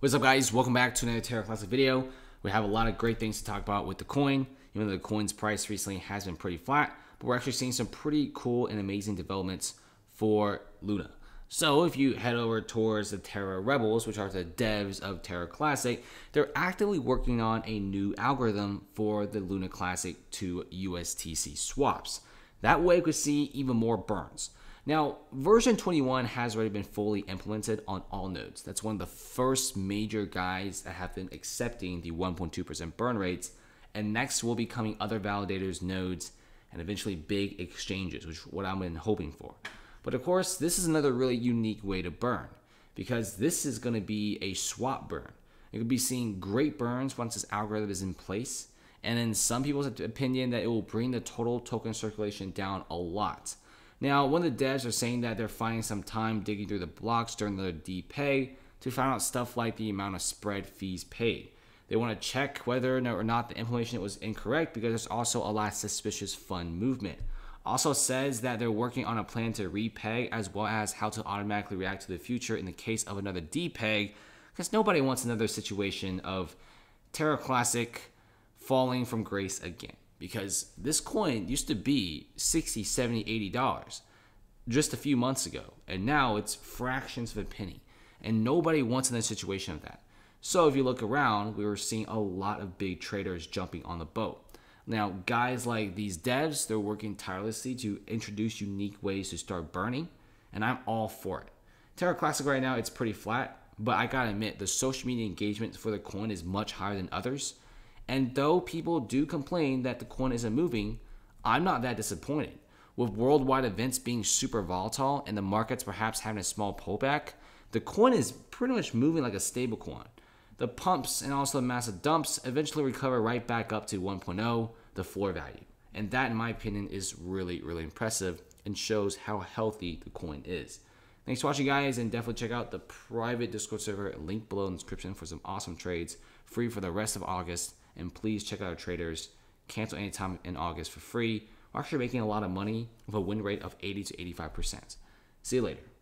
What's up, guys? Welcome back to another Terra Classic video. We have a lot of great things to talk about with the coin. Even though the coin's price recently has been pretty flat, but we're actually seeing some pretty cool and amazing developments for Luna. So if you head over towards the Terra Rebels, which are the devs of Terra Classic, they're actively working on a new algorithm for the Luna Classic to USTC swaps. That way we could see even more burns. Now, version 21 has already been fully implemented on all nodes. That's one of the first major guides that have been accepting the 1.2% burn rates. And next will be coming other validators, nodes, and eventually big exchanges, which is what I've been hoping for. But of course, this is another really unique way to burn, because this is going to be a swap burn. You're going to be seeing great burns once this algorithm is in place. And in some people's opinion, that it will bring the total token circulation down a lot. Now, one of the devs are saying that they're finding some time digging through the blocks during the DPay to find out stuff like the amount of spread fees paid. They want to check whether or not the implementation was incorrect, because there's also a lot of suspicious fund movement. Also says that they're working on a plan to repeg, as well as how to automatically react to the future in the case of another DPeg, because nobody wants another situation of Terra Classic falling from grace again. Because this coin used to be $60, $70, $80 just a few months ago, and now it's fractions of a penny, and nobody wants in a situation of that. So if you look around, we were seeing a lot of big traders jumping on the boat. Now, guys like these devs, they're working tirelessly to introduce unique ways to start burning, and I'm all for it. Terra Classic right now, it's pretty flat, but I gotta admit, the social media engagement for the coin is much higher than others. And though people do complain that the coin isn't moving, I'm not that disappointed. With worldwide events being super volatile and the markets perhaps having a small pullback, the coin is pretty much moving like a stable coin. The pumps and also the massive dumps eventually recover right back up to 1.0, the floor value. And that, in my opinion, is really, really impressive and shows how healthy the coin is. Thanks for watching, guys, and definitely check out the private Discord server, link below in the description, for some awesome trades, free for the rest of August. And please check out our traders. Cancel anytime in August for free. We're actually making a lot of money with a win rate of 80 to 85%. See you later.